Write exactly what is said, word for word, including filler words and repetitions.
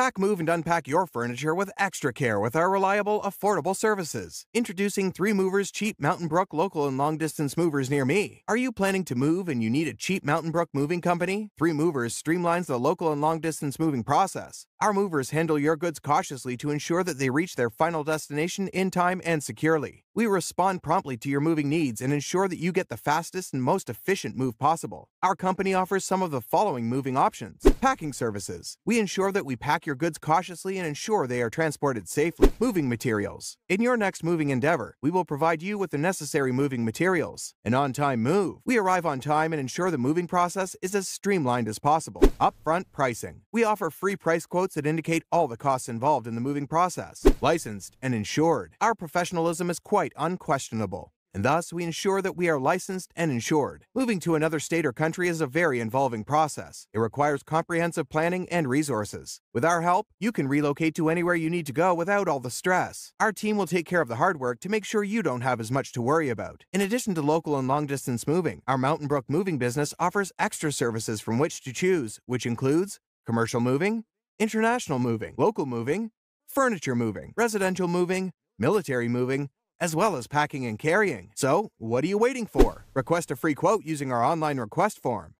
Pack, move, and unpack your furniture with extra care with our reliable, affordable services. Introducing Three Movers Cheap Mountain Brook Local and Long Distance Movers near me. Are you planning to move and you need a cheap Mountain Brook moving company? Three Movers streamlines the local and long distance moving process. Our movers handle your goods cautiously to ensure that they reach their final destination in time and securely. We respond promptly to your moving needs and ensure that you get the fastest and most efficient move possible. Our company offers some of the following moving options. Packing services. We ensure that we pack your goods cautiously and ensure they are transported safely. Moving materials. In your next moving endeavor, we will provide you with the necessary moving materials. An on-time move. We arrive on time and ensure the moving process is as streamlined as possible. Upfront pricing. We offer free price quotes that indicate all the costs involved in the moving process. Licensed and insured. Our professionalism is quite Quite unquestionable, and thus we ensure that we are licensed and insured. Moving to another state or country is a very involving process. It requires comprehensive planning and resources. With our help, you can relocate to anywhere you need to go without all the stress. Our team will take care of the hard work to make sure you don't have as much to worry about. In addition to local and long-distance moving, our Mountain Brook moving business offers extra services from which to choose, which includes commercial moving, international moving, local moving, furniture moving, residential moving, military moving, as well as packing and carrying. So, what are you waiting for? Request a free quote using our online request form.